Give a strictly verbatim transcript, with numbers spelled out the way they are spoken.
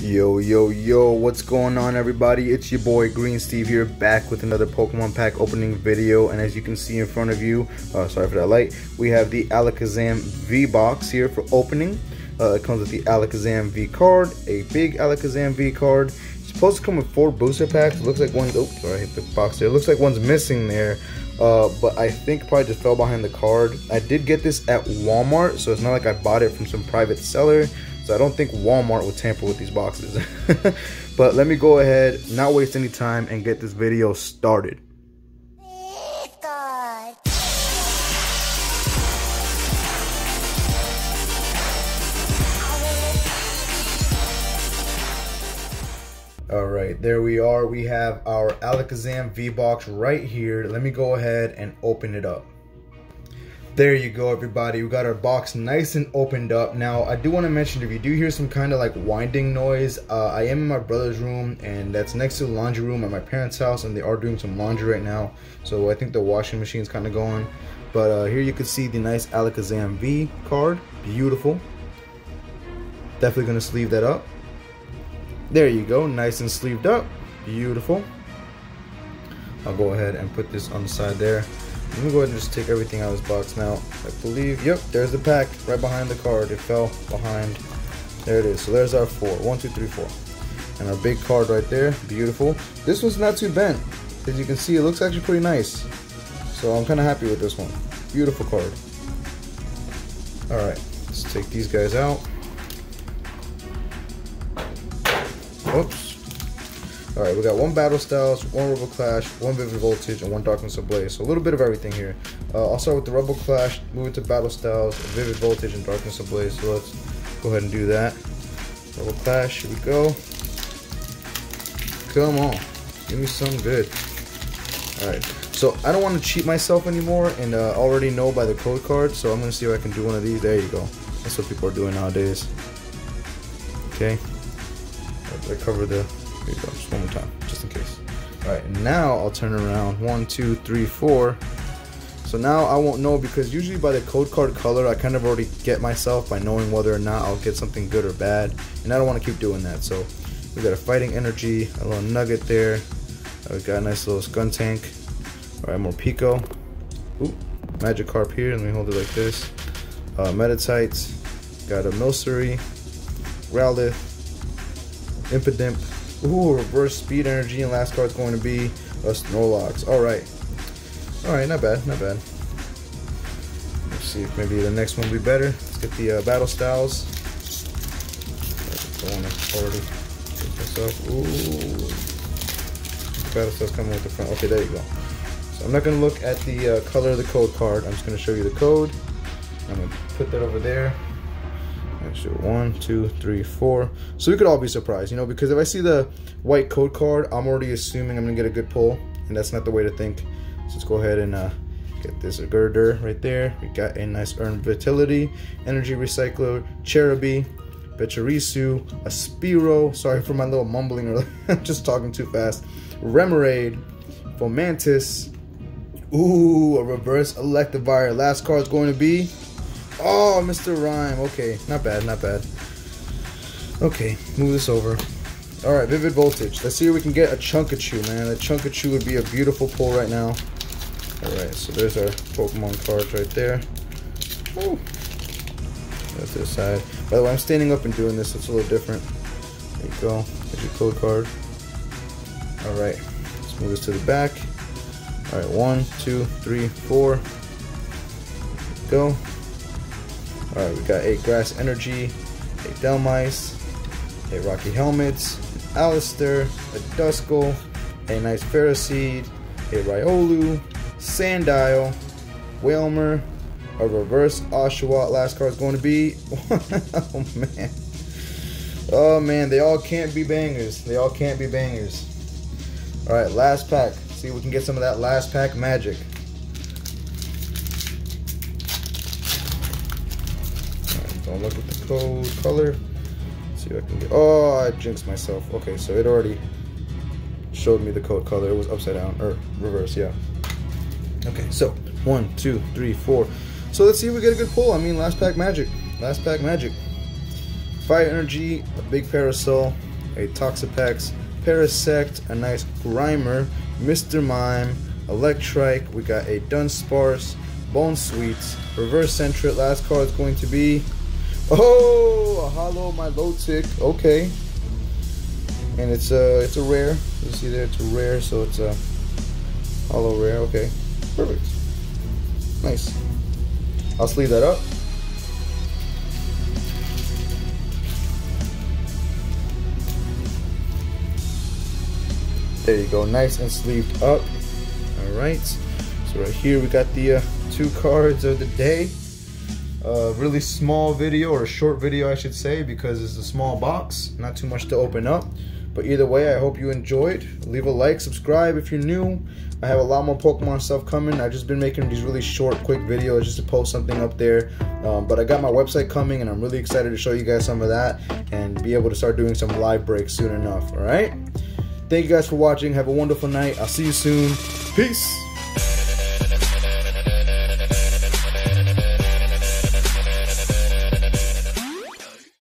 Yo, yo, yo, what's going on everybody? It's your boy Green Steve here, back with another Pokemon pack opening video. And as you can see in front of you, uh, sorry for that light, we have the Alakazam V box here for opening. Uh, it comes with the Alakazam V card, a big Alakazam V card. It's supposed to come with four booster packs. It looks like one's, oh, sorry, I hit the box there. It looks like one's missing there, uh, but I think probably just fell behind the card. I did get this at Walmart, so it's not like I bought it from some private seller. So I don't think Walmart would tamper with these boxes. But let me go ahead, not waste any time, and get this video started. Alright, there we are. We have our Alakazam V-Box right here. Let me go ahead and open it up. There you go everybody, we got our box nice and opened up. Now I do want to mention, if you do hear some kind of like winding noise, uh, I am in my brother's room, and that's next to the laundry room at my parents' house, and they are doing some laundry right now, so I think the washing machine's kind of going. But uh, here you can see the nice Alakazam V card, beautiful. Definitely going to sleeve that up. There you go, nice and sleeved up, beautiful. I'll go ahead and put this on the side there. Let me go ahead and just take everything out of this box now. I believe, yep, there's the pack right behind the card. It fell behind. There it is. So there's our four. One, two, three, four. And our big card right there. Beautiful. This one's not too bent. As you can see, it looks actually pretty nice. So I'm kind of happy with this one. Beautiful card. Alright, let's take these guys out. Oops. Alright, we got one Battle Styles, one Rebel Clash, one Vivid Voltage, and one Darkness Ablaze. So a little bit of everything here. Uh, I'll start with the Rebel Clash, move it to Battle Styles, Vivid Voltage, and Darkness Ablaze. So let's go ahead and do that. Rebel Clash, here we go. Come on. Give me some good. Alright, so I don't want to cheat myself anymore, and uh, I already know by the code card, so I'm going to see if I can do one of these. There you go. That's what people are doing nowadays. Okay. I cover the... There you go, just one more time, just in case. Alright, now I'll turn around. One, two, three, four. So now I won't know, because usually by the code card color, I kind of already get myself by knowing whether or not I'll get something good or bad. And I don't want to keep doing that. So we got a Fighting Energy, a little Nugget there. We got a nice little Skun Tank. Alright, more Pico. Ooh, Magikarp here. Let me hold it like this. Uh, Meditite. Got a Milcery. Growlithe. Impidimp. Ooh, reverse speed energy, and last card's going to be a Snorlax. Alright. Alright, not bad, not bad. Let's see if maybe the next one will be better. Let's get the uh, Battle Styles. I want to already take this off. Ooh. Battle Styles coming with the front. Okay, there you go. So I'm not going to look at the uh, color of the code card. I'm just going to show you the code. I'm going to put that over there. Actually, one, two, three, four. So we could all be surprised, you know, because if I see the white code card, I'm already assuming I'm going to get a good pull, and that's not the way to think. So let's go ahead and uh, get this girder right there. We got a nice Earned Vitality, Energy Recycler, Cherubi, Bechirisu, a Spearow. Sorry for my little mumbling, or I'm just talking too fast. Remoraid, Fomantis. Ooh, a reverse Electivire. Last card's going to be... Oh, Mister Rhyme. Okay, not bad, not bad. Okay, move this over. All right, Vivid Voltage. Let's see if we can get a Chunkachu, man. A Chunkachu would be a beautiful pull right now. All right, so there's our Pokemon cards right there. Ooh. That's this side. By the way, I'm standing up and doing this. It's a little different. There you go. There's your code card. All right, let's move this to the back. All right, one, two, three, four. There we go. Alright, we got a Grass Energy, a Delmice, a Rocky Helmets, an Alistair, a Duskull, a nice Ferroseed, a Riolu, Sandile, Whalmer, a reverse Oshawott. Last card's going to be... oh man. Oh man, they all can't be bangers. They all can't be bangers. Alright, last pack. See if we can get some of that last pack magic. Don't look at the code color. Let's see if I can get. Oh, I jinxed myself. Okay, so it already showed me the code color. It was upside down or reverse, yeah. Okay, so one, two, three, four. So let's see if we get a good pull. I mean, last pack magic. Last pack magic. Fire Energy, a big Parasol, a Toxapex, Parasect, a nice Grimer, Mister Mime, Electrike, we got a Dunsparce, Bone Sweets, Reverse Sentret. Last card is going to be, oh, a Hollow Milotic, okay. And it's a, it's a rare, you see there, it's a rare, so it's a Hollow rare, okay, perfect, nice. I'll sleeve that up. There you go, nice and sleeved up. All right, so right here we got the uh, two cards of the day. Uh, really small video, or a short video I should say, because it's a small box, not too much to open up. But either way, I hope you enjoyed. Leave a like, subscribe if you're new. I have a lot more Pokemon stuff coming. I've just been making these really short, quick videos just to post something up there. Um, but I got my website coming, and I'm really excited to show you guys some of that and be able to start doing some live breaks soon enough, all right? Thank you guys for watching. Have a wonderful night. I'll see you soon. Peace.